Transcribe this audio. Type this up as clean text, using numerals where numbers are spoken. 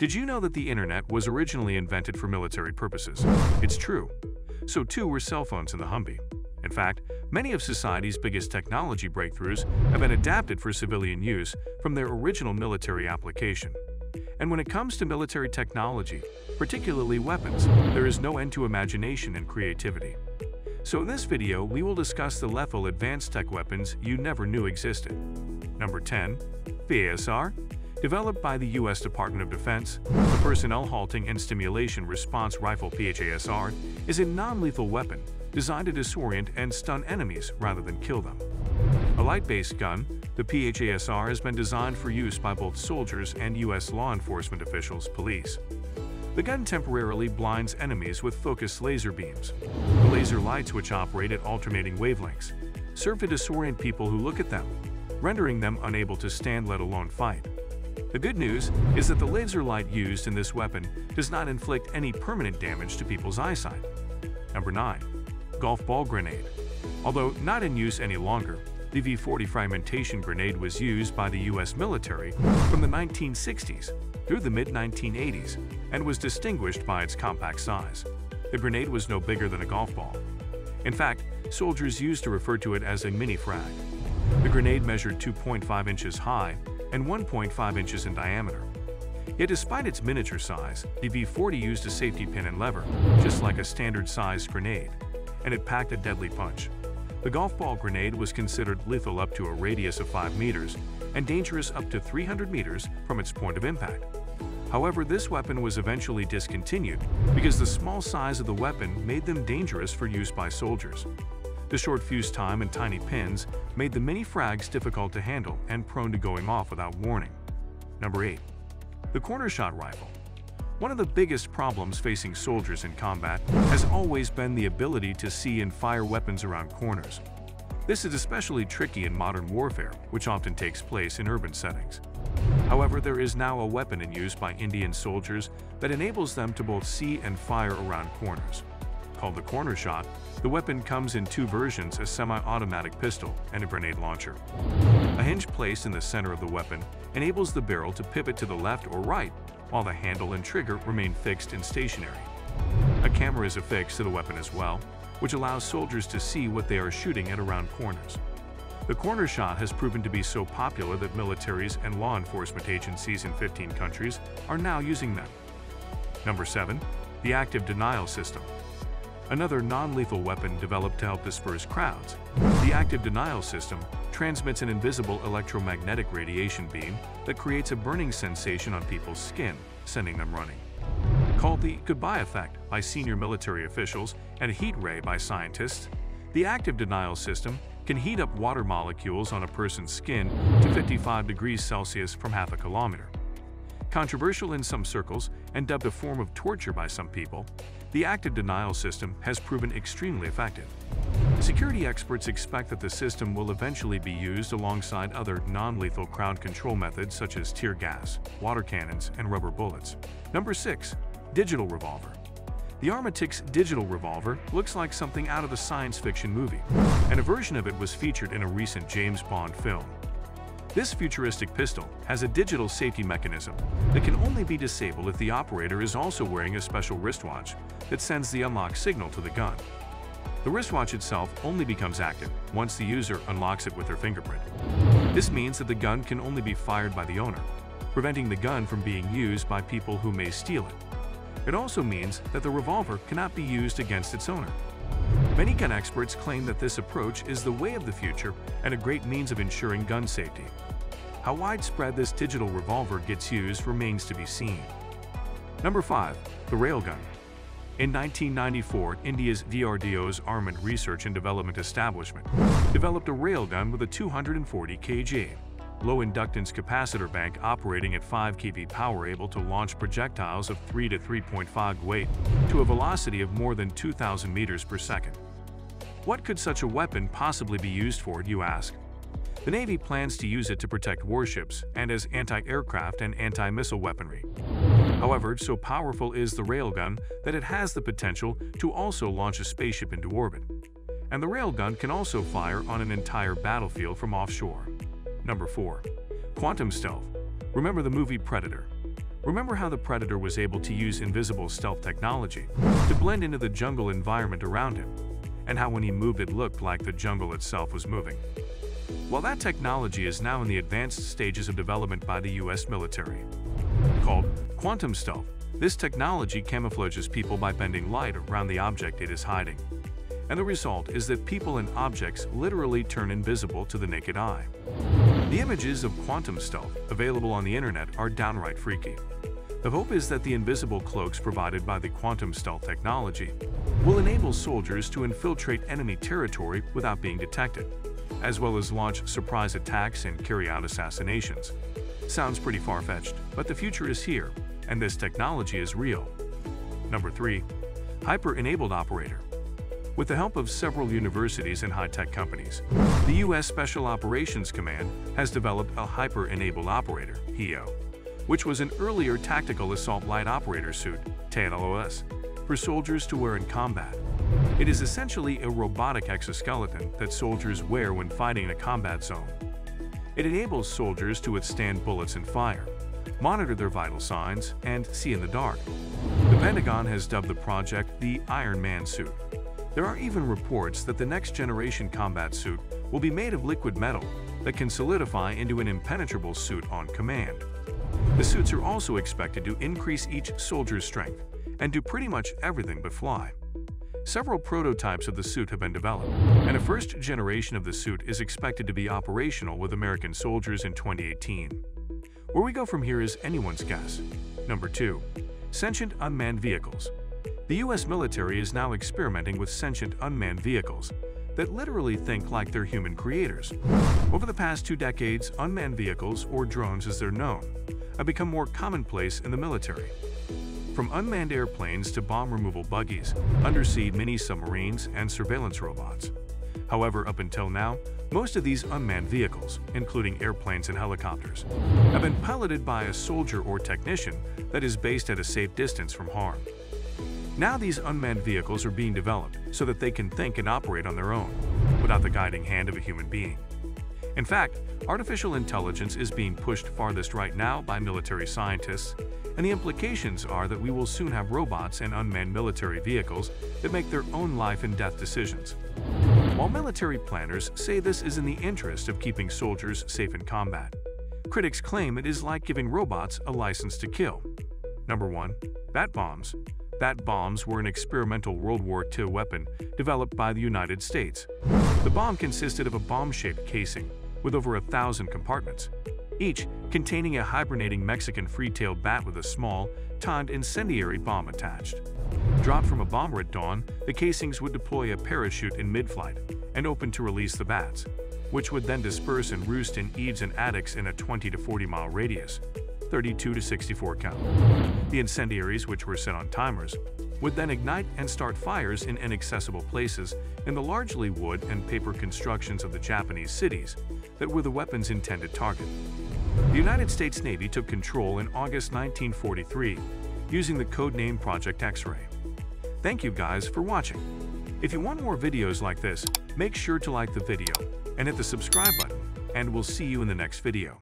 Did you know that the internet was originally invented for military purposes? It's true. So too were cell phones and the Humvee. In fact, many of society's biggest technology breakthroughs have been adapted for civilian use from their original military application. And when it comes to military technology, particularly weapons, there is no end to imagination and creativity. So in this video, we will discuss the lethal advanced tech weapons you never knew existed. Number 10. PHASR. Developed by the U.S. Department of Defense, the Personnel Halting and Stimulation Response Rifle PHASR is a non-lethal weapon designed to disorient and stun enemies rather than kill them. A light-based gun, the PHASR has been designed for use by both soldiers and U.S. law enforcement officials, police. The gun temporarily blinds enemies with focused laser beams. The laser lights, which operate at alternating wavelengths, serve to disorient people who look at them, rendering them unable to stand, let alone fight. The good news is that the laser light used in this weapon does not inflict any permanent damage to people's eyesight. Number 9. Golf ball grenade. Although not in use any longer, the V-40 fragmentation grenade was used by the U.S. military from the 1960s through the mid-1980s and was distinguished by its compact size. The grenade was no bigger than a golf ball. In fact, soldiers used to refer to it as a mini-frag. The grenade measured 2.5 inches high and 1.5 inches in diameter. Yet despite its miniature size, the V-40 used a safety pin and lever, just like a standard-sized grenade, and it packed a deadly punch. The golf ball grenade was considered lethal up to a radius of 5 meters and dangerous up to 300 meters from its point of impact. However, this weapon was eventually discontinued because the small size of the weapon made them dangerous for use by soldiers. The short fuse time and tiny pins made the mini-frags difficult to handle and prone to going off without warning. Number 8. The Corner Shot Rifle. One of the biggest problems facing soldiers in combat has always been the ability to see and fire weapons around corners. This is especially tricky in modern warfare, which often takes place in urban settings. However, there is now a weapon in use by Indian soldiers that enables them to both see and fire around corners. Called the Corner Shot, the weapon comes in two versions, a semi-automatic pistol and a grenade launcher. A hinge placed in the center of the weapon enables the barrel to pivot to the left or right, while the handle and trigger remain fixed and stationary. A camera is affixed to the weapon as well, which allows soldiers to see what they are shooting at around corners. The Corner Shot has proven to be so popular that militaries and law enforcement agencies in 15 countries are now using them. Number 7. The Active Denial System. Another non-lethal weapon developed to help disperse crowds, the active denial system transmits an invisible electromagnetic radiation beam that creates a burning sensation on people's skin, sending them running. Called the goodbye effect by senior military officials and heat ray by scientists, the active denial system can heat up water molecules on a person's skin to 55 degrees Celsius from half a kilometer. Controversial in some circles and dubbed a form of torture by some people, the active denial system has proven extremely effective. Security experts expect that the system will eventually be used alongside other non-lethal crowd control methods such as tear gas, water cannons, and rubber bullets. Number 6. Digital Revolver. The Armatix digital revolver looks like something out of the science fiction movie, and a version of it was featured in a recent James Bond film. This futuristic pistol has a digital safety mechanism that can only be disabled if the operator is also wearing a special wristwatch that sends the unlock signal to the gun. The wristwatch itself only becomes active once the user unlocks it with their fingerprint. This means that the gun can only be fired by the owner, preventing the gun from being used by people who may steal it. It also means that the revolver cannot be used against its owner. Many gun experts claim that this approach is the way of the future and a great means of ensuring gun safety. How widespread this digital revolver gets used remains to be seen. Number 5. The Railgun. In 1994, India's DRDO's Armament Research and Development Establishment developed a railgun with a 240 kg low-inductance capacitor bank operating at 5 kV power, able to launch projectiles of 3 to 3.5 weight to a velocity of more than 2,000 meters per second. What could such a weapon possibly be used for, you ask? The Navy plans to use it to protect warships and as anti-aircraft and anti-missile weaponry. However, so powerful is the railgun that it has the potential to also launch a spaceship into orbit. And the railgun can also fire on an entire battlefield from offshore. Number 4. Quantum Stealth. Remember the movie Predator? Remember how the Predator was able to use invisible stealth technology to blend into the jungle environment around him, and how when he moved it looked like the jungle itself was moving? Well, that technology is now in the advanced stages of development by the US military. Called Quantum Stealth, this technology camouflages people by bending light around the object it is hiding. And the result is that people and objects literally turn invisible to the naked eye. The images of Quantum Stealth available on the internet are downright freaky. The hope is that the invisible cloaks provided by the Quantum Stealth technology will enable soldiers to infiltrate enemy territory without being detected, as well as launch surprise attacks and carry out assassinations. Sounds pretty far-fetched, but the future is here, and this technology is real. Number 3. Hyper-enabled operator. With the help of several universities and high-tech companies, the U.S. Special Operations Command has developed a hyper-enabled operator, HEO, which was an earlier tactical assault light operator suit, TALOS, for soldiers to wear in combat. It is essentially a robotic exoskeleton that soldiers wear when fighting in a combat zone. It enables soldiers to withstand bullets and fire, monitor their vital signs, and see in the dark. The Pentagon has dubbed the project the Iron Man suit. There are even reports that the next-generation combat suit will be made of liquid metal that can solidify into an impenetrable suit on command. The suits are also expected to increase each soldier's strength and do pretty much everything but fly. Several prototypes of the suit have been developed, and a first generation of the suit is expected to be operational with American soldiers in 2018. Where we go from here is anyone's guess. Number 2. Sentient unmanned vehicles. The US military is now experimenting with sentient unmanned vehicles that literally think like they're human creators. Over the past 2 decades, unmanned vehicles, or drones as they're known, have become more commonplace in the military. From unmanned airplanes to bomb removal buggies, undersea mini-submarines, and surveillance robots. However, up until now, most of these unmanned vehicles, including airplanes and helicopters, have been piloted by a soldier or technician that is based at a safe distance from harm. Now these unmanned vehicles are being developed so that they can think and operate on their own, without the guiding hand of a human being. In fact, artificial intelligence is being pushed farthest right now by military scientists, and the implications are that we will soon have robots and unmanned military vehicles that make their own life and death decisions. While military planners say this is in the interest of keeping soldiers safe in combat, critics claim it is like giving robots a license to kill. Number 1. Bat bombs. Bat bombs were an experimental World War II weapon developed by the United States. The bomb consisted of a bomb-shaped casing with over 1,000 compartments, each containing a hibernating Mexican free-tailed bat with a small, timed incendiary bomb attached. Dropped from a bomber at dawn, the casings would deploy a parachute in mid-flight and open to release the bats, which would then disperse and roost in eaves and attics in a 20 to 40-mile radius, 32 to 64 count. The incendiaries, which were set on timers, would then ignite and start fires in inaccessible places in the largely wood and paper constructions of the Japanese cities that were the weapon's intended target. The United States Navy took control in August 1943 using the codename Project X-Ray. Thank you guys for watching. If you want more videos like this, make sure to like the video and hit the subscribe button, and we'll see you in the next video.